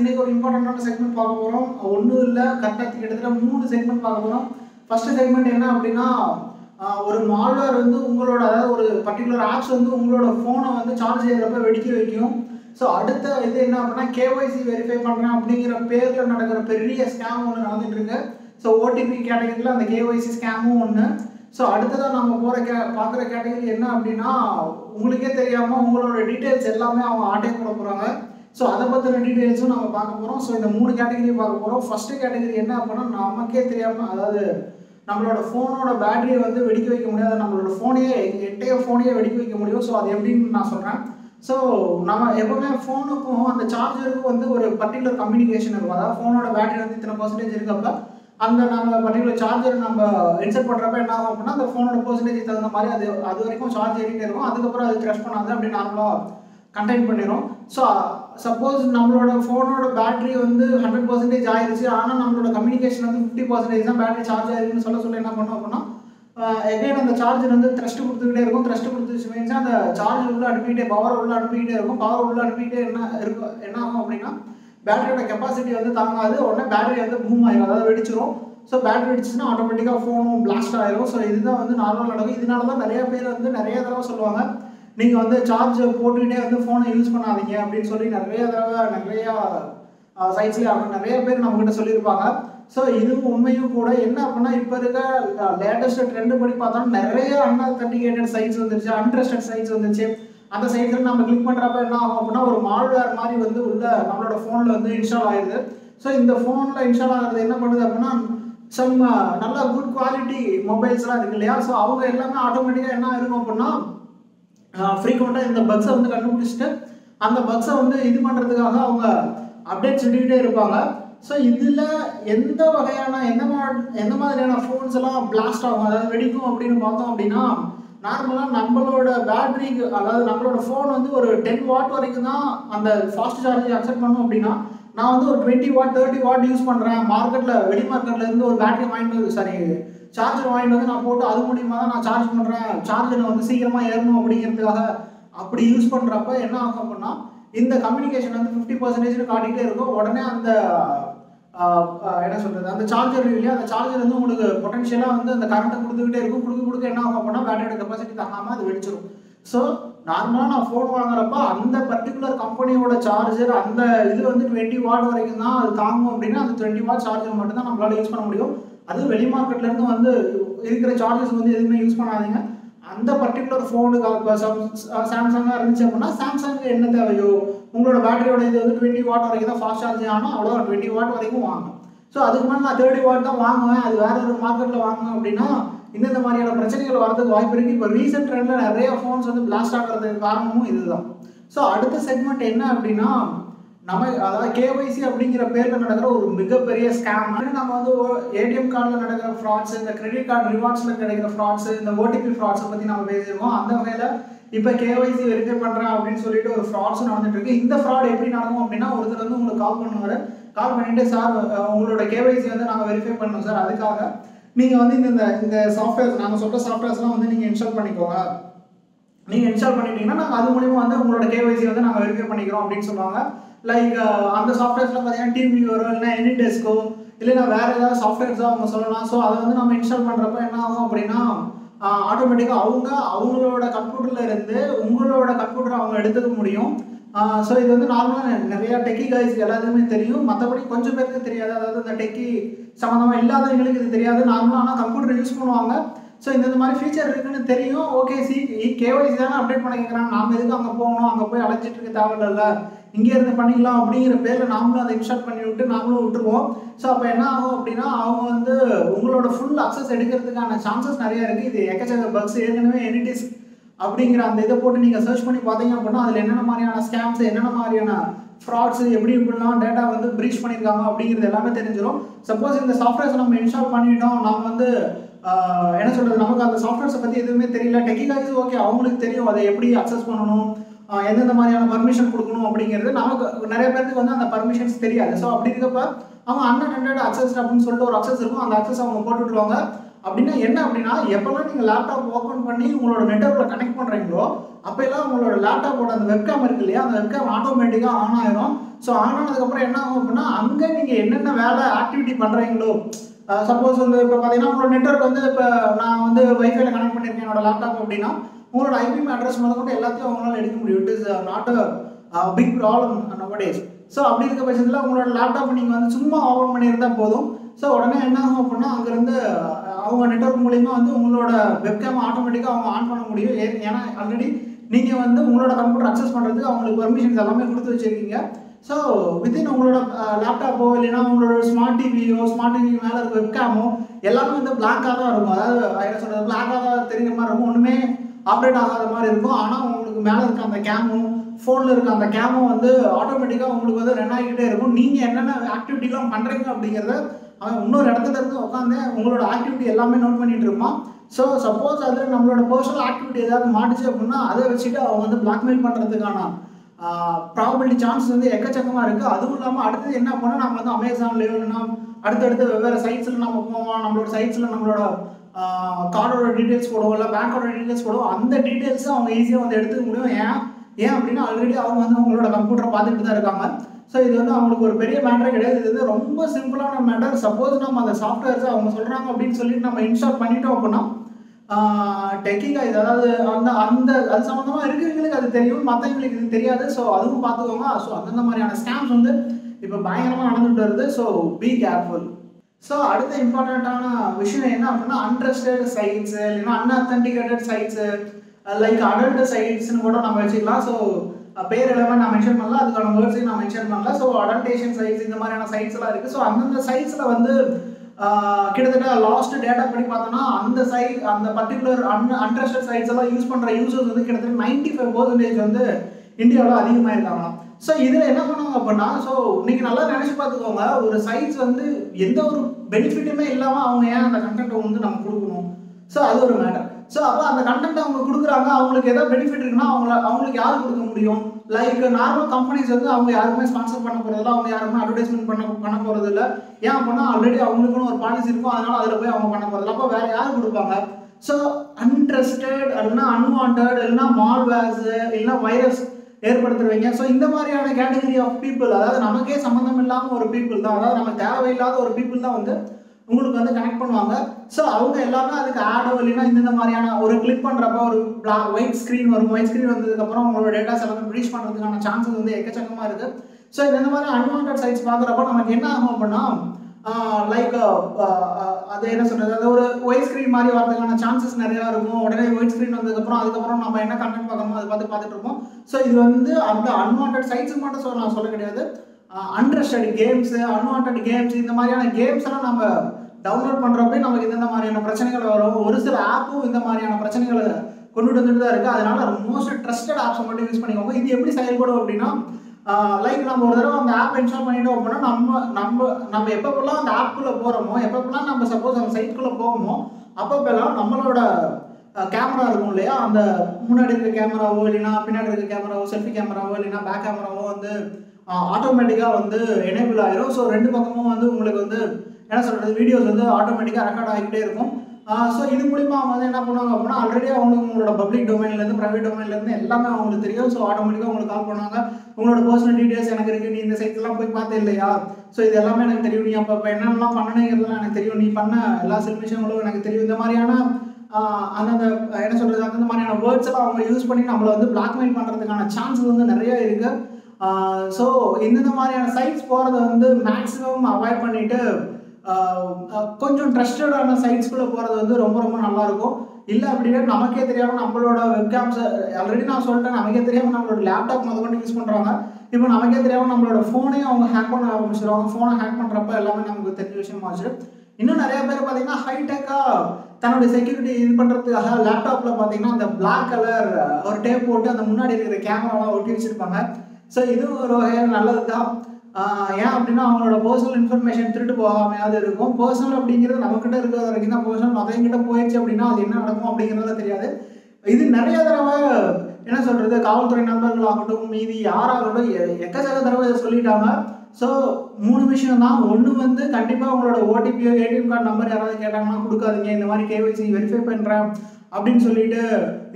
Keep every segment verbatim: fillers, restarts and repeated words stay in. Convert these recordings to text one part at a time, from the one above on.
இன்னைக்கு ஒரு இம்பார்ட்டன்ட்டான செக்மென்ட் பார்க்க போறோம். ஒண்ணு இல்ல கரெக்ட்டா கிட்டத்தட்ட மூணு செக்மென்ட் பார்க்க போறோம். ஃபர்ஸ்ட் செக்மென்ட் என்ன அப்படினா, ஒரு மால்வேர் வந்து உங்களோட அதாவது ஒரு பர்టిక్యులர் ஆப்ஸ் வந்து உங்களோட போனை வந்து சார்ஜ் செய்யறப்ப வெடிச்சு வைக்கும். சோ அடுத்த இது என்ன அப்படினா, K Y C வெரிஃபை பண்றேன் அப்படிங்கற பேர்ல நடக்கிற பெரிய ஸ்கேம் ஒன்னு நடந்துட்டு இருக்கு. சோ O T P கேட்டகரியில அந்த K Y C ஸ்கேமும் ஒன்னு. சோ அடுத்ததா நாம போற பாக்குற கேட்டகரி என்ன அப்படினா, உங்களுக்கே தெரியாம உங்களோட டீடைல்ஸ் எல்லாமே அவங்க ஆட்டைப் போட போறாங்க. சோ அத பத்தின டீடைல்ஸும் நாம பார்க்க போறோம். சோ இந்த மூணு கேட்டகரியை பார்க்க போறோம். ஃபர்ஸ்ட் கேட்டகரி என்ன அப்படினா, நமக்கே தெரியாம அதாவது நம்மளோட போனோட பேட்டரியை வந்து வெடிக்க வைக்க முடியாது. நம்மளோட போனையே எட்டைய போனையே வெடிக்க வைக்க முடியும். சோ அது எப்படின்னு நான் சொல்றேன். சோ நம்ம எப்பவுமே போனுக்கும் அந்த சார்ஜருக்கும் வந்து ஒரு பர்டிகுலர் கம்யூனிகேஷன் இருக்கும். அதாவது போனோட பேட்டரி வந்து இத்தனை பர்சன்டேஜ் இருக்கப்ப அந்த நம்ம பர்டிகுலர் சார்ஜர் நம்ம இன்செர்ட் பண்ணுறப்ப என்ன ஆகும் அப்படின்னா, அந்த ஃபோனோட பர்சன்டேஜ் தகுந்த மாதிரி அது அது வரைக்கும் சார்ஜ் ஏறிட்டே இருக்கும். அதுக்கப்புறம் அது க்ரஷ் பண்ணாது அப்படி நார்மலாக கண்டெயின் பண்ணிடும். ஸோ சப்போஸ் நம்மளோட ஃபோனோட பேட்டரி வந்து ஹண்ட்ரட் பர்சன்டேஜ் ஆயிடுச்சு, ஆனால் நம்மளோட கம்யூனிகேஷன் வந்து ஃபிஃப்டி பர்சன்டேஜ் தான் பேட்டரி சார்ஜ் ஆயிருக்குன்னு சொல்ல சொல்ல என்ன பண்ணோம் அப்படின்னா, எகைன் அந்த சார்ஜர் வந்து த்ரஸ்ட் கொடுத்துக்கிட்டே இருக்கும். த்ரஸ்ட் கொடுத்துச்சு மீன்ஸ் அந்த சார்ஜ் உள்ள அனுப்பிக்கிட்டே பவர் உள்ள அனுப்பிக்கிட்டே இருக்கும். பவர் உள்ள அனுப்பிக்கிட்டே என்ன இருக்கும் என்ன ஆகும் அப்படின்னா, பேட்டரியோட கெப்பாசிட்டி வந்து தாங்காது. உடனே பேட்டரி வந்து பூம் ஆயிடும், அதாவது வெடிச்சிடும். ஸோ பேட்டரி வெடிச்சுன்னா ஆட்டோமேட்டிக்காக ஃபோனும் பிளாஸ்ட் ஆயிரும். ஸோ இதுதான் வந்து நார்மலாக நடக்கும். இதனால தான் நிறைய பேர் வந்து நிறைய தடவை சொல்லுவாங்க, நீங்கள் வந்து சார்ஜ் போட்டுக்கிட்டே வந்து ஃபோனை யூஸ் பண்ணாதீங்க அப்படின்னு சொல்லி நிறைய தடவை நிறையா சைட்ஸ்லேயே ஆகணும் நிறைய பேர் நம்மகிட்ட சொல்லியிருப்பாங்க. ஸோ இதுவும் உண்மையும் கூட. என்ன அப்படின்னா, இப்போ இருக்க லேட்டஸ்ட் ட்ரெண்டு படி பார்த்தாலும் நிறைய அன்அத்தன்டிகேட்டட் சைட்ஸ் வந்துருச்சு, அன்ட்ரஸ்டட் சைட்ஸ் வந்துருச்சு. அந்த சைட்ல நம்ம கிளிக் பண்றப்ப என்ன ஆகும் அப்படின்னா, ஒரு மால்வேர் மாதிரி வந்து உள்ள நம்மளோட போன்ல வந்து இன்ஸ்டால் ஆயிடுது. ஸோ இந்த போன்ல இன்ஸ்டால் ஆகிறது என்ன பண்ணுது அப்படின்னா, சம் நல்லா குட் குவாலிட்டி மொபைல்ஸ்லாம் இருக்கு இல்லையா, ஸோ அவங்க எல்லாமே ஆட்டோமேட்டிக்காக என்ன இருக்கும் அப்படின்னா, ஃப்ரீக்வெண்ட்டாக இந்த பக்ஸை வந்து கண்டுபிடிச்சிட்டு அந்த பக்ஸை வந்து இது பண்ணுறதுக்காக அவங்க அப்டேட் சொல்லிக்கிட்டே இருப்பாங்க. ஸோ இதில் எந்த வகையான எந்த மாதிரி எந்த மாதிரியான ஃபோன்ஸ் எல்லாம் பிளாஸ்ட் ஆகும் அதாவது வெடிக்கும் அப்படின்னு பார்த்தோம் அப்படின்னா, நார்மலாக நம்மளோட பேட்டரிக்கு அதாவது நம்மளோட ஃபோன் வந்து ஒரு டென் வாட் வரைக்கும் தான் அந்த ஃபாஸ்ட் சார்ஜ் அக்செப்ட் பண்ணோம் அப்படின்னா, நான் வந்து ஒரு twenty watt thirty watt use பண்ணுறேன், மார்க்கெட்டில் வெளி மார்க்கெட்லேருந்து ஒரு பேட்டரி வாங்கிட்டு வந்து சாரி சார்ஜர் வாங்கிட்டு வந்து நான் போட்டு அது மூலியமாக தான் நான் சார்ஜ் பண்ணுறேன், சார்ஜர் வந்து சீக்கிரமாக ஏறணும் அப்படிங்கிறதுக்காக அப்படி யூஸ் பண்ணுறப்ப என்ன ஆகும் அப்படின்னா, இந்த கம்யூனிகேஷன் வந்து ஃபிஃப்டி பர்சன்டேஜ் காட்டிகிட்டே இருக்கும். உடனே அந்த என்ன சொல்கிறது அந்த சார்ஜர் இல்லையா, அந்த சார்ஜர் வந்து உங்களுக்கு பொட்டன்ஷியலாக வந்து அந்த கரண்ட்டை கொடுத்துக்கிட்டே இருக்கும். கொடுக்க கொடுக்க என்ன ஆகும் அப்படின்னா, பேட்டரியோட கெப்பாசிட்டி தாங்காமல் அது வெடிச்சிடும். ஸோ நார்மலாக நான் ஃபோன் வாங்குறப்ப அந்த பர்டிகுலர் கம்பெனியோட சார்ஜர் அந்த இது வந்து டுவெண்ட்டி வாட் வரைக்கும் தான் அது தாங்கும் அப்படின்னா, அந்த டுவெண்ட்டி வாட் சார்ஜர் மட்டும் தான் நம்மளால் யூஸ் பண்ண முடியும். அது வெளி மார்க்கெட்லேருந்து வந்து இருக்கிற சார்ஜர்ஸ் வந்து எதுவுமே யூஸ் பண்ணாதீங்க. அந்த பர்டிகுலர் ஃபோனுக்காக சாம்சங்காக இருந்துச்சு அப்படின்னா, சாம்சங்கு என்ன தேவையோ உங்களோட பேட்டரியோட இது வந்து டுவெண்ட்டி வாட் வரைக்கும் தான் ஃபாஸ்ட் சார்ஜ் ஆனால் அவ்வளோ டுவெண்ட்டி வாட் வரைக்கும் வாங்கும். ஸோ அதுக்கு மேலே நான் தேர்ட்டி வாட் தான் வாங்குவேன், அது வேறு ஒரு மார்க்கெட்டில் வாங்குவேன் அப்படின்னா இந்தந்த மாதிரியான பிரச்சனைகள் வரதுக்கு வாய்ப்பு இருக்குது. இப்போ ரீசெண்ட் ட்ரெண்டில் நிறைய ஃபோன்ஸ் வந்து பிளாஸ்ட் ஆகிறதுக்கு காரணமும் இதுதான். ஸோ அடுத்த செக்மெண்ட் என்ன அப்படின்னா, நம்ம அதாவது K Y C அப்படிங்கிற பேரில் நடக்கிற ஒரு மிகப்பெரிய ஸ்கேம். நம்ம வந்து ஏடிஎம் கார்டில் நடக்கிற ஃப்ராட்ஸு, இந்த கிரெடிட் கார்டு ரிவார்ட்ஸில் கிடைக்கிற ஃப்ராட்ஸு, இந்த ஓடிபி ஃப்ராட்ஸை பற்றி நம்ம பேசியிருக்கோம். அந்த வகையில் இப்போ K Y C வெரிஃபை பண்ணுறேன் அப்படின்னு சொல்லிட்டு ஒரு ஃப்ராட்ஸும் நடந்துட்டு இருக்கு. இந்த ஃப்ராட் எப்படி நடக்கும் அப்படின்னா, ஒருத்தர் வந்து உங்களுக்கு கால் பண்ணுவார். கால் பண்ணிட்டு, சார் உங்களோட K Y C வந்து நாங்கள் வெரிஃபை பண்ணோம் சார், அதுக்காக நீங்கள் வந்து இந்த இந்த சாஃப்ட்வேர்ஸ் நாங்கள் சொல்கிற சாஃப்ட்வேர்ஸ்லாம் வந்து நீங்கள் இன்ஸ்டால் பண்ணிக்கோங்க, நீங்கள் இன்ஸ்டால் பண்ணிட்டீங்கன்னா நாங்கள் அது மூலிமா வந்து உங்களோட K Y C வந்து நாங்கள் வெரிஃபை பண்ணிக்கிறோம் அப்படின்னு சொல்லுவாங்க. லைக் அந்த சாஃப்ட்வேர்ஸ்லாம் பார்த்தீங்கன்னா டீம் வியூவரோ இல்லைனா எனி டெஸ்க்கோ இல்லைன்னா வேறு ஏதாவது சாஃப்ட்வேர்ஸோ அவங்க சொல்லலாம். ஸோ அதை வந்து நம்ம இன்ஸ்டால் பண்ணுறப்ப என்ன ஆகும் அப்படின்னா, ஆட்டோமேட்டிக்காக அவங்க அவங்களோட கம்ப்யூட்டரில் இருந்து உங்களோட கம்ப்யூட்டரை அவங்க எடுத்துக்க முடியும். ஸோ இது வந்து நார்மலாக நிறையா டெக்கி காய்ஸ் எல்லாத்துக்குமே தெரியும், மற்றபடி கொஞ்சம் பேருக்கு தெரியாது. அதாவது இந்த டெக்கி சம்மந்தமாக இல்லாதவங்களுக்கு இது தெரியாது. நார்மலாக ஆனால் கம்ப்யூட்டர் யூஸ் பண்ணுவாங்க. ஸோ இந்த மாதிரி ஃபீச்சர் இருக்குன்னு தெரியும். Okay C K Y C தானே அப்டேட் பண்ண கேட்குறாங்க, நாம் எதுக்கு அங்கே போகணும், அங்கே போய் அழைச்சிட்டு இருக்க தேவையில்லை, இங்கே இருந்து பண்ணிக்கலாம் அப்படிங்கிற பேரில் நாமளும் அதை இன்ஸ்டால் பண்ணி விட்டு நாமளும் விட்டுருவோம். ஸோ அப்போ என்ன ஆகும் அப்படின்னா, அவங்க வந்து உங்களோட ஃபுல் அக்சஸ் எடுக்கிறதுக்கான சான்சஸ் நிறையா இருக்குது. இது எக்கச்சக்க பக்ஸ் ஏற்கனவே எனிட்டிஸ் அப்படிங்கிற அந்த இதை போட்டு நீங்கள் சர்ச் பண்ணி பார்த்தீங்க அப்படின்னா, அதில் என்னென்ன மாதிரியான ஸ்கேம்ஸ் என்னென்ன மாதிரியான ஃப்ராட்ஸு எப்படி இப்படிலாம் டேட்டா வந்து ப்ரீச் பண்ணியிருக்காங்க அப்படிங்கிறது எல்லாமே தெரிஞ்சிடும். சப்போஸ் இந்த சாஃப்ட்வேர்ஸ் நம்ம இன்ஸ்டால் பண்ணிவிட்டோம், நாம் வந்து என்ன சொல்கிறது நமக்கு அந்த சாஃப்ட்வேர்ஸை பற்றி எதுவுமே தெரியல, டெக்னிக்கலாக இது ஓகே அவங்களுக்கு தெரியும் அதை எப்படி அக்சஸ் பண்ணணும், எந்தெந்த மாதிரியான பர்மிஷன் கொடுக்கணும் அப்படிங்கிறது நமக்கு நிறைய பேருக்கு வந்து அந்த பர்மிஷன்ஸ் தெரியாது. ஸோ அப்படி இருக்கப்ப அவங்க அன்அட்டெண்டட் அக்சஸ் அப்படின்னு சொல்லிட்டு ஒரு அக்சஸ் இருக்கும், அந்த அக்சஸ் அவங்க போட்டுவிடுவாங்க. அப்படின்னா என்ன அப்படின்னா, எப்போல்லாம் நீங்கள் லேப்டாப் ஓப்பன் பண்ணி உங்களோட நெட்வொர்க்கில் கனெக்ட் பண்ணுறீங்களோ அப்போல்லாம் உங்களோட லேப்டாப்போட அந்த வெப்கேம் இருக்கு இல்லையா, அந்த வெப்கேம் ஆட்டோமேட்டிக்காக ஆன் ஆயிரும். ஸோ ஆங்கினதுக்கப்புறம் என்ன ஆகும் அப்படின்னா, அங்கே நீங்கள் என்னென்ன வேலை ஆக்டிவிட்டி பண்ணுறீங்களோ, சப்போஸ் வந்து இப்போ பார்த்தீங்கன்னா உங்களோட நெட்வொர்க் வந்து இப்போ நான் வந்து வைஃபைல கனெக்ட் பண்ணியிருக்கேன் என்னோட லேப்டாப் அப்படின்னா உங்களோட ஐபி அட்ரஸ் மட்டும் கொண்டு எல்லாத்தையும் அவங்களால எடுக்க முடியும். It is not a big problem nowadays. So அப்படி இருக்க பட்சத்தில் உங்களோட லேப்டாப் நீங்கள் வந்து சும்மா ஓபன் பண்ணியிருந்தால் போதும். ஸோ உடனே என்ன ஆகும் அப்படின்னா அங்கேருந்து அவங்க நெட்வொர்க் மூலிமா வந்து உங்களோட வெப்கேம் ஆட்டோமேட்டிக்காக அவங்க ஆன் பண்ண முடியும். ஏன்னா ஆல்ரெடி நீங்கள் வந்து உங்களோட கம்ப்யூட்டர் அக்சஸ் பண்ணுறதுக்கு அவங்களுக்கு பர்மிஷன்ஸ் எல்லாமே கொடுத்து வச்சுருக்கீங்க. ஸோ வித்தின் உங்களோட லேப்டாப்போ இல்லைன்னா உங்களோட ஸ்மார்ட் டிவியோ ஸ்மார்ட் டிவி மேலே இருக்க வெப்கேமோ எல்லாமே வந்து பிளாங்காக தான் இருக்கும். அதாவது என்ன சொல்கிறது, பிளாங்காக தான் தெரிஞ்ச மாதிரி இருக்கும், ஒன்றுமே ஆப்ரேட் ஆகாத மாதிரி இருக்கும். ஆனால் உங்களுக்கு மேலே இருக்க அந்த கேமும் ஃபோனில் இருக்க அந்த கேமும் வந்து ஆட்டோமேட்டிக்காக உங்களுக்கு வந்து ரன் ஆகிக்கிட்டே இருக்கும். நீங்கள் என்னென்ன ஆக்டிவிட்டிலாம் பண்ணுறீங்க அப்படிங்கிறத அவன் இன்னொரு இடத்துல இருந்து உட்காந்து உங்களோட ஆக்டிவிட்டி எல்லாமே நோட் பண்ணிகிட்டு இருப்பான். ஸோ சப்போஸ் அதில் நம்மளோட பர்சனல் ஆக்டிவிட்டி ஏதாவது மாட்டுச்சு அப்படின்னா அதை வச்சுட்டு அவன் வந்து பிளாக்மெயில் பண்ணுறதுக்கான ப்ராபபிலிட்டி சான்ஸ் வந்து எக்கச்சக்கமாக இருக்குது. அதுவும் இல்லாமல் அடுத்தது என்ன பண்ணால் நம்ம வந்து அமேசான்லேயோ இல்லைன்னா அடுத்தடுத்து வெவ்வேறு சைட்ஸில் நம்ம போவோம், நம்மளோட சைட்ஸில் நம்மளோட கார்டோட டீட்டெயில்ஸ் போடுவோம் இல்லை பேங்கோட டீட்டெயில்ஸ் போடுவோம். அந்த டீட்டெயில்ஸை அவங்க ஈஸியாக வந்து எடுத்துக்க முடியும். ஏன் ஏன் அப்படின்னா ஆல்ரெடி அவங்க வந்து அவங்களோட கம்ப்யூட்டரை பார்த்துட்டு தான் இருக்காங்க. ஸோ இது வந்து அவங்களுக்கு ஒரு பெரிய மேட்டரே கிடையாது. இது வந்து ரொம்ப சிம்பிளான மேட்டர். சப்போஸ் நம்ம அந்த சாஃப்ட்வேர்ஸை அவங்க சொல்கிறாங்க அப்படின்னு சொல்லிட்டு நம்ம இன்ஸ்டால் பண்ணிட்டோம் அப்படின்னா டெக்கிங் இது அதாவது அந்த அந்த அது சம்மந்தமாக இருக்கிறவங்களுக்கு அது தெரியும், மற்றவங்களுக்கு இது தெரியாது. ஸோ அதுவும் பார்த்துக்கோங்க. ஸோ அந்தந்த மாதிரியான ஸ்கேம்ஸ் வந்து இப்போ பயங்கரமாக நடந்துகிட்டு வருது. So be careful. ஸோ அடுத்த இம்பார்ட்டண்ட்டான விஷயம் என்ன அப்படின்னா அன்ட்ரஸ்டட் சைட்ஸு இல்லைன்னா அன்அத்தன்டிகேட்டட் சைட்ஸு லைக் அடல்ட் சைட்ஸ்ன்னு கூட நம்ம வச்சுக்கலாம். ஸோ பேர் எல்லாமே நான் மென்ஷன் பண்ணல, அதுக்கான வேர்ட்ஸையும் நான் மென்ஷன் பண்ணல. ஸோ அடல்டேஷன் சைட்ஸ் இந்த மாதிரியான சைட்ஸ்லாம் இருக்குது. ஸோ அந்தந்த சைட்ஸில் வந்து கிட்டத்தட்ட லாஸ்ட் டேட்டா படி பார்த்தோன்னா அந்த சைட் அந்த பர்டிகுலர் அன் அன்ட்ரஸ்டட் சைட்ஸ் எல்லாம் யூஸ் பண்ணுற யூசர்ஸ் வந்து கிட்டத்தட்ட நைன்டி ஃபைவ் பர்சன்டேஜ் வந்து இந்தியாவில் அதிகமாக இருக்காங்க. ஸோ இதில் என்ன பண்ணுவாங்க அப்படின்னா, ஸோ நீங்கள் நல்லா நினச்சி பார்த்துக்கோங்க, ஒரு சைட்ஸ் வந்து எந்த ஒரு பெனிஃபிட்டுமே இல்லாமல் அவங்க ஏன் அந்த கண்டென்ட்டை வந்து நம்ம கொடுக்கணும்? ஸோ அது ஒரு மேட்டர். ஸோ அப்போ அந்த கண்டென்ட் அவங்க கொடுக்குறாங்க, அவங்களுக்கு எதாவது பெனிஃபிட் இருக்குன்னா அவங்கள அவங்களுக்கு யார் கொடுக்க முடியும்? லைக் நார்மல் கம்பெனிஸ் வந்து அவங்க யாருமே ஸ்பான்சர் பண்ண போகிறதில்ல, அவங்க யாருமே அட்வர்டைஸ்மெண்ட் பண்ண பண்ண போகிறதில்ல. ஏன் அப்படின்னா ஆல்ரெடி அவங்களுக்குன்னு ஒரு பாலிசி இருக்கும், அதனால் அதில் போய் அவங்க பண்ண போகிறதில்ல. அப்போ வேறு யார் கொடுப்பாங்க? ஸோ அன்ட்ரஸ்டட் இல்லைன்னா அன்வான்ட் இல்லைன்னா மால்வேர்ஸ் இல்லைன்னா வைரஸ் ஏற்படுத்துறவங்க. ஸோ இந்த மாதிரியான கேட்டகரி ஆஃப் பீப்புள், அதாவது நமக்கே சம்மந்தம் இல்லாமல் ஒரு பீப்புள் தான், அதாவது நமக்கு தேவையில்லாத ஒரு பீப்புள் தான் வந்து உங்களுக்கு வந்து கனெக்ட் பண்ணுவாங்க. ஸோ அவங்க எல்லாமே அதுக்கு ஆடோ இல்லைன்னா இந்தந்த மாதிரியான ஒரு கிளிக் பண்ணுறப்ப ஒரு பிளாக் ஒயிட் ஸ்க்ரீன் வரும். ஒயிட் ஸ்க்ரீன் வந்ததுக்கப்புறம் உங்களோட டேட்டாஸ் எல்லாமே ரிலீஸ் பண்ணுறதுக்கான சான்சஸ் வந்து எக்கச்சக்கமாக இருக்குது. ஸோ இந்த மாதிரி அன்வான்ட் சைட்ஸ் பார்க்குறப்ப நமக்கு என்ன ஆகும் அப்படின்னா லைக் அது என்ன சொல்கிறது, அது ஒரு ஒயிட் ஸ்க்ரீன் மாதிரி வரதுக்கான சான்சஸ் நிறையா இருக்கும். உடனே ஒயிட் ஸ்க்ரீன் வந்ததுக்கப்புறம் அதுக்கப்புறம் நம்ம என்ன கண்டென்ட் பார்க்கணுமோ அதை பார்த்து பார்த்துட்டு இருப்போம். ஸோ இது வந்து அந்த அன்வான்ட் சைட்ஸ் மட்டும் சொல்ல நான் சொல்ல கிடையாது, அன்ட்ரஸ்டட் கேம்ஸு அன்வான்ட் கேம்ஸ் இந்த மாதிரியான கேம்ஸ் எல்லாம் நம்ம டவுன்லோட் பண்ணுறப்ப நமக்கு இந்த மாதிரியான பிரச்சனைகள் வரும். ஒரு சில ஆப்பும் இந்த மாதிரியான பிரச்சனைகளை கொண்டுட்டு வந்துட்டு தான் இருக்குது. அதனால மோஸ்ட் ட்ரஸ்டட் ஆப்ஸை மட்டும் யூஸ் பண்ணிக்கோங்க. இது எப்படி செயல்படும் அப்படின்னா லைக் நம்ம ஒரு தடவை அந்த ஆப் இன்ஸ்டால் பண்ணிட்டோம் அப்படின்னா நம்ம நம்ம நம்ம எப்பப்பெல்லாம் அந்த ஆப்புக்குள்ளே போகிறோமோ, எப்பப்பெல்லாம் நம்ம சப்போஸ் அந்த சைட்குள்ளே போகணுமோ, அப்பப்பெல்லாம் நம்மளோட கேமரா இருக்கும் இல்லையா, அந்த முன்னாடி இருக்க கேமராவோ இல்லைன்னா பின்னாடி இருக்க கேமராவோ செல்ஃபி கேமராவோ இல்லைன்னா பேக் கேமராவோ வந்து ஆட்டோமேட்டிக்காக வந்து எனேபிள் ஆகிரும். ஸோ ரெண்டு பக்கமும் வந்து உங்களுக்கு வந்து என்ன சொல்கிறது, வீடியோஸ் வந்து ஆட்டோமேட்டிக்காக ரெக்கார்ட் ஆகிக்கிட்டே இருக்கும். ஸோ இது மூலிமா அவங்க வந்து என்ன பண்ணுவாங்க அப்படின்னா ஆல்ரெடி அவங்களுக்கு உங்களோட பப்ளிக் டொமைன்லேருந்து ப்ரைவேட் டொமைன்லேருந்து எல்லாமே அவங்களுக்கு தெரியும். ஸோ ஆட்டோமேட்டிக்காக உங்களுக்கு கால் பண்ணுவாங்க, உங்களோட பர்சனல் டீட்டெயில்ஸ் எனக்கு இருக்குது, நீ இந்த சைட்ஸ்லாம் போய் பார்த்து இல்லையா, ஸோ இது எல்லாமே எனக்கு தெரியும், நீ அப்போ இப்போ என்னென்னலாம் பண்ணணுங்கிறதுலாம் எனக்கு தெரியும், நீ பண்ண எல்லா சில விஷயங்களும் எனக்கு தெரியும். இந்த மாதிரியான அந்தந்த என்ன சொல்கிறது அந்த மாதிரியான வேர்ட்ஸ்லாம் அவங்க யூஸ் பண்ணி நம்மளை வந்து பிளாக்மெயில் பண்ணுறதுக்கான சான்ஸ் வந்து நிறைய இருக்குது. ஸோ இந்த மாதிரியான சைட்ஸ் போகிறத வந்து மேக்ஸிமம் அவாய்ட் பண்ணிவிட்டு கொஞ்சம் ட்ரஸ்டடான சைட்ஸ்குள்ளே போகிறது வந்து ரொம்ப ரொம்ப நல்லாயிருக்கும். இல்லை அப்படின்னா நமக்கே தெரியாமல் நம்மளோட வெப்கேம்ஸை ஆல்ரெடி நான் சொல்லிட்டேன், நமக்கே தெரியாமல் நம்மளோட லேப்டாப் முதல் கொண்டு யூஸ் பண்ணுறாங்க. இப்போ நமக்கே தெரியாமல் நம்மளோட ஃபோனையும் அவங்க ஹேக் பண்ண ஆரம்பிச்சிடுவாங்க. ஃபோனை ஹேக் பண்ணுறப்ப எல்லாமே நமக்கு தெரிஞ்ச விஷயமாச்சு. இன்னும் நிறைய பேர் பார்த்தீங்கன்னா ஹைடெக்காக தன்னுடைய செக்யூரிட்டி இது பண்ணுறதுக்காக லேப்டாப்பில் பார்த்தீங்கன்னா அந்த பிளாக் கலர் ஒரு டேப் போட்டு அந்த முன்னாடி இருக்கிற கேமராலாம் ஒட்டி வச்சுருப்பாங்க. ஸோ இதுவும் ஒரு வகையாக நல்லது தான். ஏன் அப்படின்னா அவங்களோட பர்சனல் இன்ஃபர்மேஷன் திருட்டு போகாமையாவது இருக்கும். பர்சனல் அப்படிங்கிறது நம்மக்கிட்ட இருக்கிற வரைக்கும் தான் பர்சனல், மற்றவங்கிட்ட போயிடுச்சு அப்படின்னா அது என்ன நடக்கும் அப்படிங்கிறதுலாம் தெரியாது. இது நிறைய தடவை என்ன சொல்கிறது, காவல்துறை நண்பர்கள் ஆகட்டும் மீதி யாராகட்டும் எக்கச்சக்க தடவை இதை சொல்லிட்டாங்க. ஸோ மூணு விஷயம் தான். ஒன்று வந்து கண்டிப்பாக அவங்களோட ஓடிபியோ ஏடிஎம் கார்டு நம்பர் யாராவது கேட்டாங்கன்னா கொடுக்காதீங்க. இந்த மாதிரி கேஒய்சி வெரிஃபை பண்ணுறேன் அப்படின்னு சொல்லிட்டு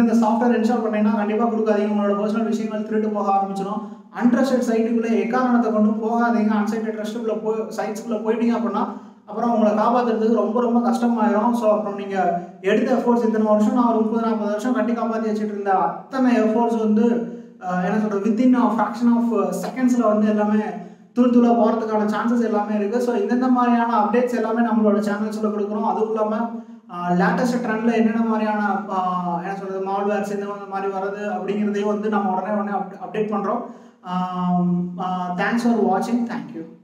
இந்த சாஃப்ட்வேர் இன்ஸ்டால் பண்ணீங்கன்னா கண்டிப்பாக கொடுக்காதீங்க. உங்களோட பர்சனல் விஷயங்கள் திருட்டு போக ஆரம்பிச்சிடும். அன்ட்ரஸ்டட் சைட்டுக்குள்ளே எக்காரணத்தை கொண்டு போகாதீங்க. அன்சைட்டட் ட்ரஸ்ட்டுக்குள்ளே போய் சைட்ஸ்க்குள்ளே போயிட்டீங்க அப்படின்னா அப்புறம் உங்களை காப்பாற்றுறதுக்கு ரொம்ப ரொம்ப கஷ்டமாயிரும். ஸோ அப்புறம் நீங்கள் எடுத்த எஃபோர்ட்ஸ் இத்தனை வருஷம் நான் ஒரு முப்பது நாற்பது வருஷம் கட்டி காப்பாற்றி வச்சுட்டு இருந்த அத்தனை எஃபோர்ட்ஸ் வந்து என்ன சொல்கிறது வித்தின் ஃப்ராக்ஷன் ஆஃப் செகண்ட்ஸில் வந்து எல்லாமே தூள் தூளாக போகிறதுக்கான சான்சஸ் எல்லாமே இருக்குது. ஸோ இந்தெந்த மாதிரியான அப்டேட்ஸ் எல்லாமே நம்மளோட சேனல்ஸில் கொடுக்குறோம். அதுவும் இல்லாமல் லேட்டஸ்ட் ட்ரெண்டில் என்னென்ன மாதிரியான என்ன சொல்கிறது மால்வேர்ஸ் இந்த மாதிரி வர்றது அப்படிங்கிறதையும் வந்து நம்ம உடனே உடனே அப்டேட் பண்ணுறோம். Thanks for watching. Thank you.